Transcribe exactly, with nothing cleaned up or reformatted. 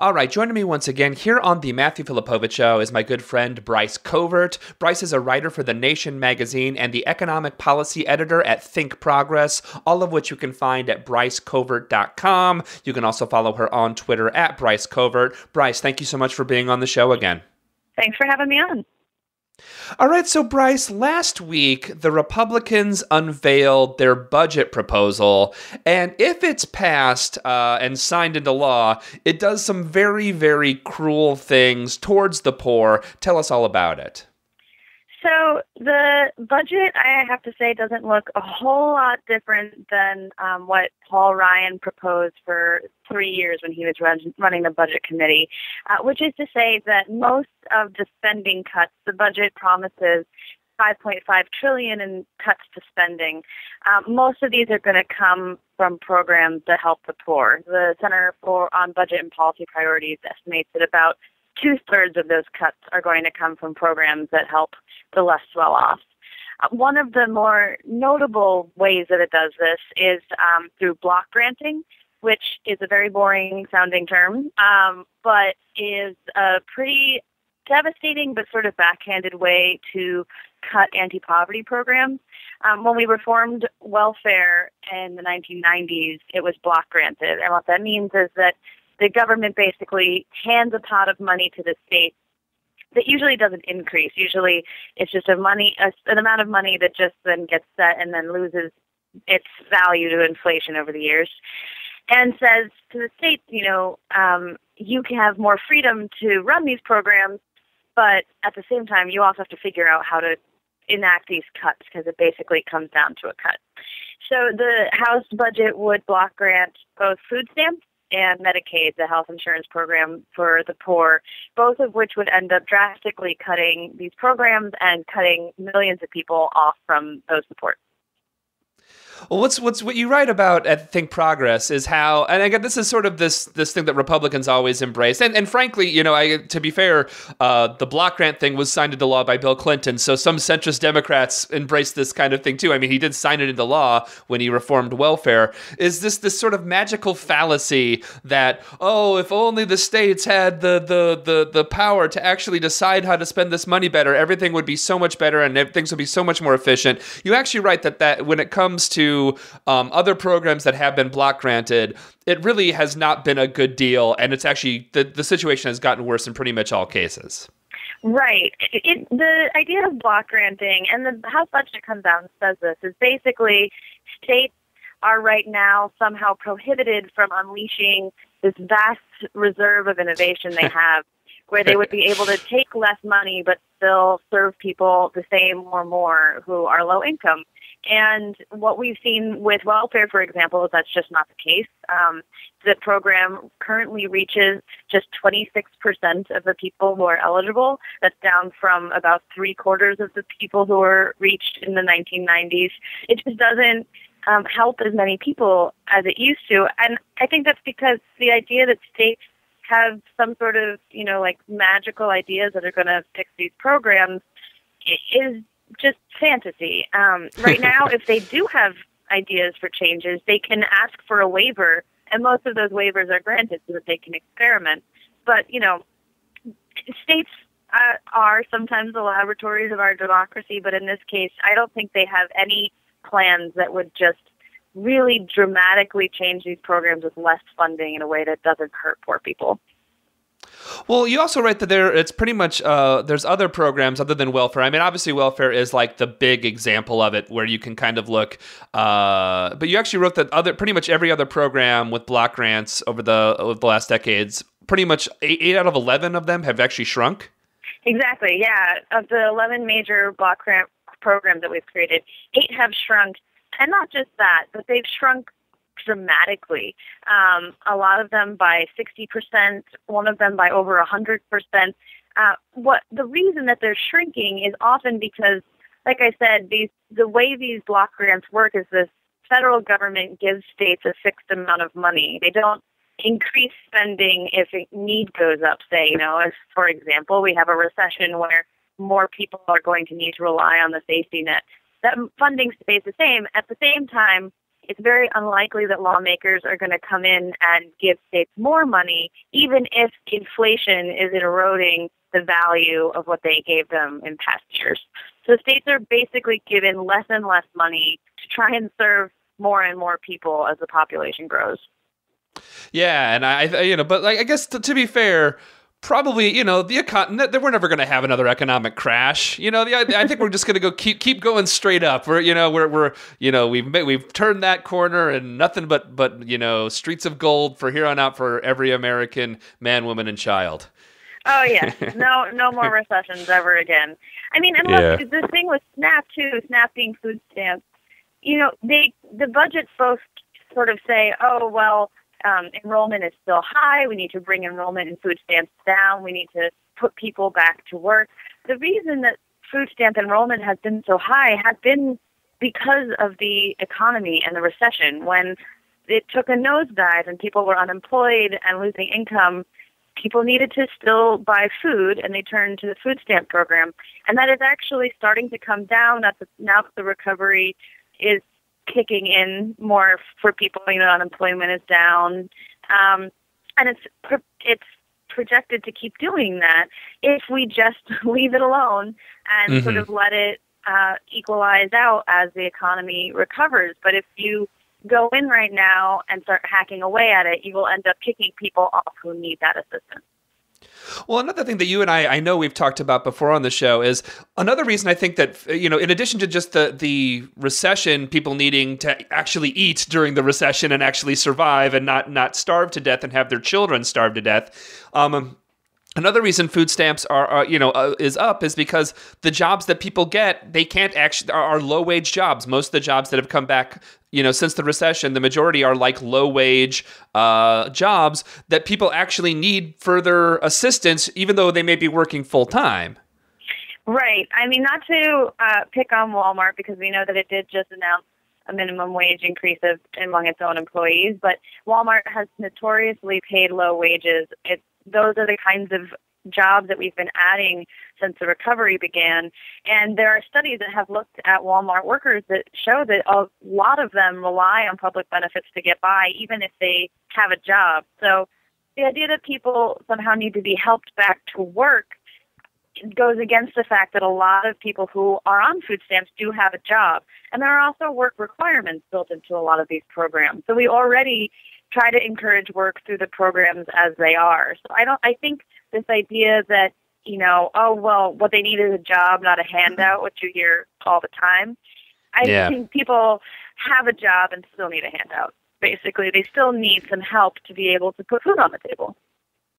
All right, joining me once again here on the Matthew Filipowicz Show is my good friend Bryce Covert. Bryce is a writer for The Nation magazine and the economic policy editor at ThinkProgress, all of which you can find at bryce covert dot com. You can also follow her on Twitter at Bryce Covert. Bryce, thank you so much for being on the show again. Thanks for having me on. All right, so Bryce, last week, the Republicans unveiled their budget proposal, and if it's passed uh, and signed into law, it does some very, very cruel things towards the poor. Tell us all about it. So the budget, I have to say, doesn't look a whole lot different than um, what Paul Ryan proposed for three years when he was run, running the budget committee, uh, which is to say that most of the spending cuts, the budget promises five point five trillion dollars in cuts to spending. Uh, most of these are going to come from programs that help the poor. The Center for on Budget and Policy Priorities estimates that about two-thirds of those cuts are going to come from programs that help the less well-off. Uh, one of the more notable ways that it does this is um, through block granting, which is a very boring-sounding term, um, but is a pretty devastating but sort of backhanded way to cut anti-poverty programs. Um, when we reformed welfare in the nineteen nineties, it was block granted, and what that means is that the government basically hands a pot of money to the state that usually doesn't increase. Usually it's just a money, an amount of money that just then gets set and then loses its value to inflation over the years, and says to the state, you know, um, you can have more freedom to run these programs, but at the same time you also have to figure out how to enact these cuts, because it basically comes down to a cut. So the House budget would block grant both food stamps and Medicaid, the health insurance program for the poor, both of which would end up drastically cutting these programs and cutting millions of people off from those supports. Well, what's what's what you write about at ThinkProgress is how, and again, this is sort of this this thing that Republicans always embrace, and and frankly, you know, I, to be fair, uh, the block grant thing was signed into law by Bill Clinton, so some centrist Democrats embraced this kind of thing too. I mean, he did sign it into law when he reformed welfare. Is this this sort of magical fallacy that, oh, if only the states had the the the the power to actually decide how to spend this money better, everything would be so much better and things would be so much more efficient? You actually write that that when it comes to Um, other programs that have been block granted, it really has not been a good deal, and it's actually the, the situation has gotten worse in pretty much all cases. Right. It, it, the idea of block granting, and the House budget comes out and says this, is basically states are right now somehow prohibited from unleashing this vast reserve of innovation they have, where they would be able to take less money but still serve people the same or more who are low income. And what we've seen with welfare, for example, is that's just not the case. Um, the program currently reaches just twenty-six percent of the people who are eligible. That's down from about three-quarters of the people who were reached in the nineteen nineties. It just doesn't um, help as many people as it used to. And I think that's because the idea that states have some sort of, you know, like magical ideas that are going to fix these programs is just fantasy. Um, right now, if they do have ideas for changes, they can ask for a waiver, and most of those waivers are granted so that they can experiment. But, you know, states uh, are sometimes the laboratories of our democracy, but in this case, I don't think they have any plans that would just really dramatically change these programs with less funding in a way that doesn't hurt poor people. Well, you also write that there it's pretty much uh, there's other programs other than welfare. I mean, obviously welfare is like the big example of it where you can kind of look. Uh, but you actually wrote that other pretty much every other program with block grants over the over the last decades, pretty much eight, eight out of eleven of them have actually shrunk. Exactly. Yeah, of the eleven major block grant programs that we've created, eight have shrunk, and not just that, but they've shrunk dramatically. Um, a lot of them by sixty percent, one of them by over one hundred percent. Uh, what the reason that they're shrinking is often because, like I said, these the way these block grants work is this federal government gives states a fixed amount of money. They don't increase spending if need goes up, say, you know, if, for example, we have a recession where more people are going to need to rely on the safety net. That funding stays the same. At the same time, it's very unlikely that lawmakers are going to come in and give states more money, even if inflation is eroding the value of what they gave them in past years. So states are basically given less and less money to try and serve more and more people as the population grows. Yeah, and I, you know, but like I guess to, to be fair, probably, you know, the econ- we're never going to have another economic crash. You know, the, I think we're just going to go keep keep going straight up. We're, you know, we're we're you know we've made, we've turned that corner, and nothing but but you know streets of gold for here on out for every American man, woman, and child. Oh yeah, no no more recessions ever again. I mean, and look, yeah. The thing with SNAP too, SNAP being food stamps. You know, they the budgets both sort of say, oh well. Um, enrollment is still high. We need to bring enrollment and food stamps down. We need to put people back to work. The reason that food stamp enrollment has been so high has been because of the economy and the recession. When it took a nosedive and people were unemployed and losing income, people needed to still buy food, and they turned to the food stamp program. And that is actually starting to come down now that the recovery is kicking in more for people. You know, unemployment is down, um, and it's pro- it's projected to keep doing that if we just leave it alone and mm-hmm. sort of let it uh, equalize out as the economy recovers. But if you go in right now and start hacking away at it, you will end up kicking people off who need that assistance. Well, another thing that you and I, I know we've talked about before on the show is another reason I think that, you know, in addition to just the, the recession, people needing to actually eat during the recession and actually survive and not, not starve to death and have their children starve to death. Um, Another reason food stamps are, are you know, uh, is up is because the jobs that people get, they can't actually are, are low wage jobs. Most of the jobs that have come back, you know, since the recession, the majority are like low wage uh, jobs that people actually need further assistance, even though they may be working full time. Right. I mean, not to uh, pick on Walmart, because we know that it did just announce a minimum wage increase of, among its own employees, but Walmart has notoriously paid low wages. It's Those are the kinds of jobs that we've been adding since the recovery began. And there are studies that have looked at Walmart workers that show that a lot of them rely on public benefits to get by, even if they have a job. So the idea that people somehow need to be helped back to work goes against the fact that a lot of people who are on food stamps do have a job. And there are also work requirements built into a lot of these programs. So we already try to encourage work through the programs as they are. So I don't. I think this idea that, you know, oh, well, what they need is a job, not a handout, which you hear all the time. I yeah. think people have a job and still need a handout, basically. They still need some help to be able to put food on the table.